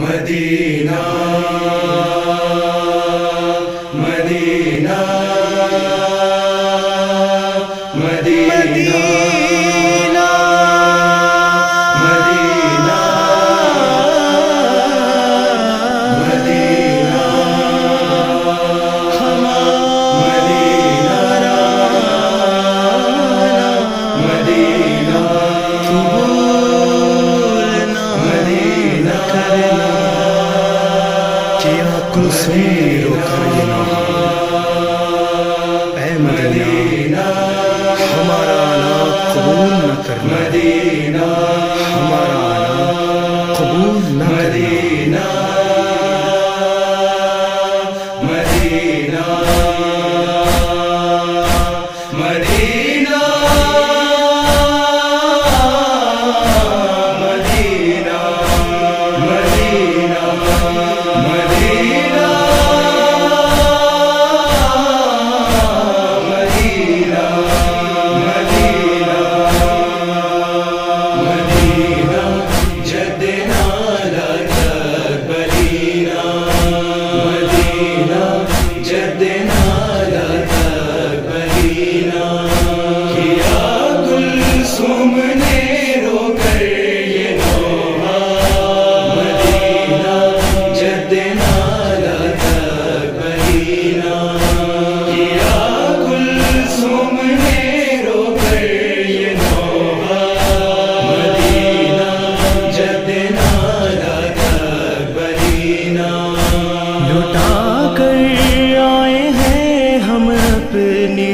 Medina Medina Medina Medina Medina Medina हमारा Medina Medina Medina तस्वीरों करीना ऐ मदीना हमारा ना कबूल न कर मदीना हमारा ना कबूल न Medina Medina Medina Medina Medina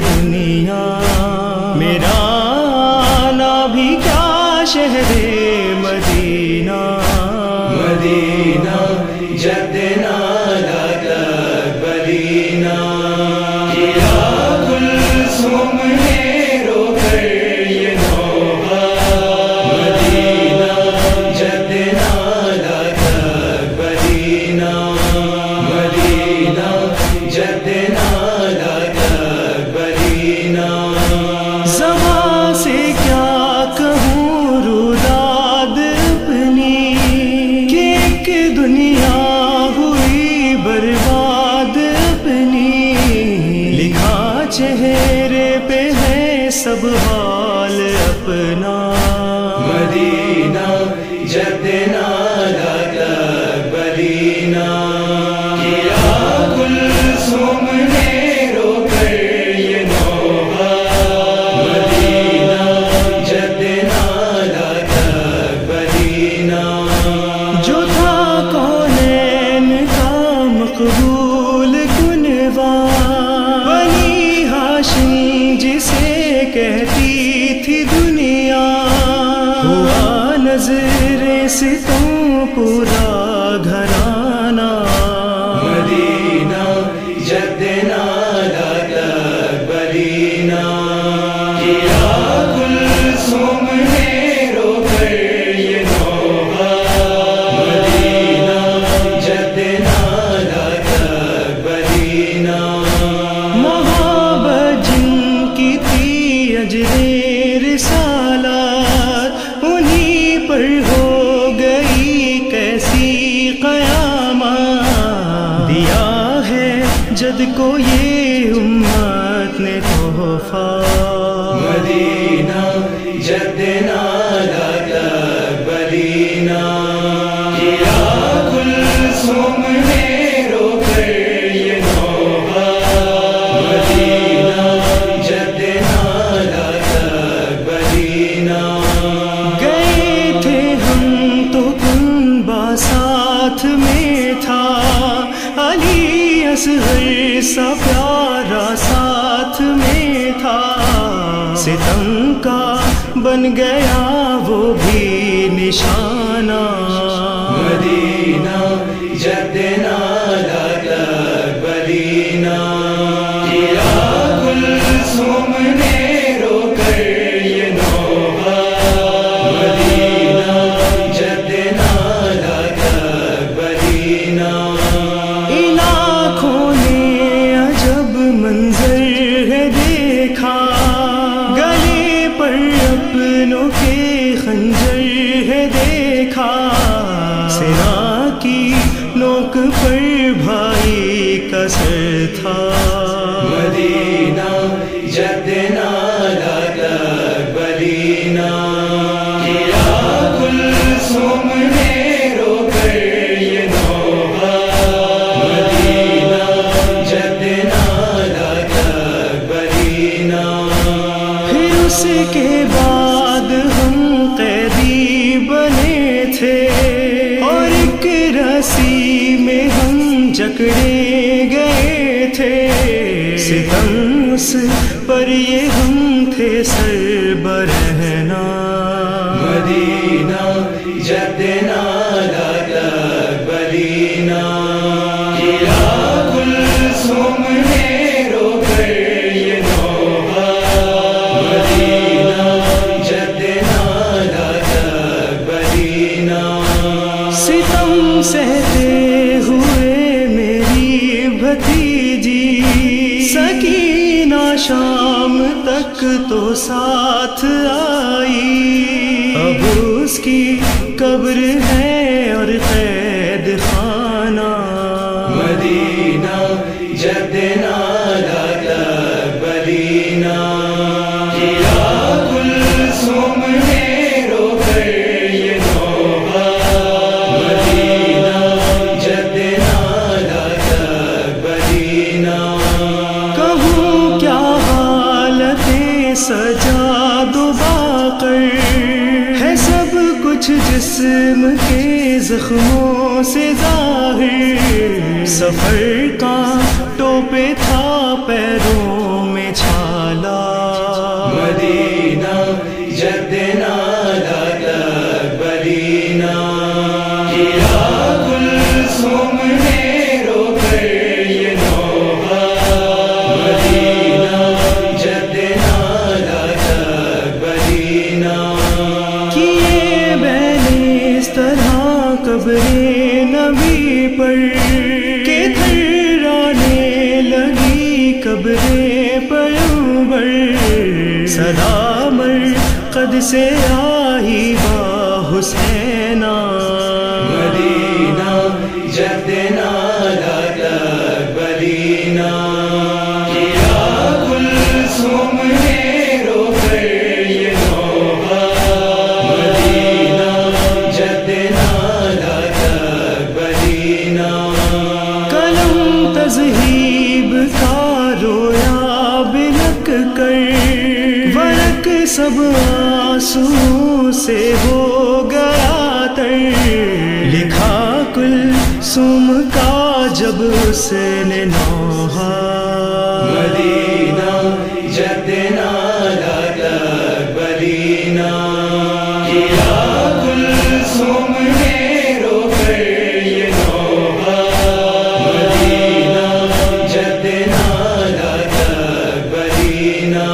दुनिया मेरा आना भी क्या शहरे मदीना मदीना जदना बदीना चेहरे पे है सब हाल अपना मदीना जदना बदीना मदीना जदना बदीना जो था कौनैन का मकबूल गुनवा कहती थी दुनिया हुआ नजरे से तुम पूरा घराना मदीना जदना बदीना जद को ये उम्मत ने तोहफा मदीना जदना बदीना मदीना जदना बदीना गए थे हम तो कुनबा साथ में था अली असग़र सा प्यारा साथ में था सितम का बन गया वो भी निशाना मदीना जदना बदीना खंजर है देखा सिरा की रोक पर भाई का सर था। मदीना जदना बलीना किया कुलसुम ने रोकर ये नौहा। मदीना जदना बलीना फिर उसके बाद हम कैदी बने थे और एक रस्सी में हम जकड़े गए थे। सितम उस पर ये हम थे सरबरहना। मदीना जदना बलीना किया कुलसुम ने रोकर ये नौहा। मदीना जदना बलीना सितम सहते हुए मेरी भतीजी। सकीना शाम तक तो साथ आई, अब उसकी कब्र है और कैद खाना। मदीना जदना बलीना किया कुलसुम ने रोकर ये नौहा। मदीना जदना बलीना कहूँ क्या हालतें सजा दो बाक़र है सब कुछ जिस्म के जख्मों से ज़ाहिर। सफ़र का टोपे था पैरों में छाला। मदीना जदना बलीना किया कुलसुम ने रोकर ये नौहा। मदीना जदना बलीना किए मैंने इस तरह कब्रे नबी पर के थर्राने लगी कब्रे पर उम्र। सदा मरकद से आई हुसैना। मदीना जदना बलीना किया कुलसुम ने रोकर ये नौहा। मदीना जदना बलीना कलम तज़हीब का रोया बिलक कर वरक सब आंसुओं से हो गया तर। लिखा कुलसुम का जब उसने नौहा। मदीना जदना बलीना किया कुलसुम ने रोकर ये नौहा। मदीना जदना बलीना।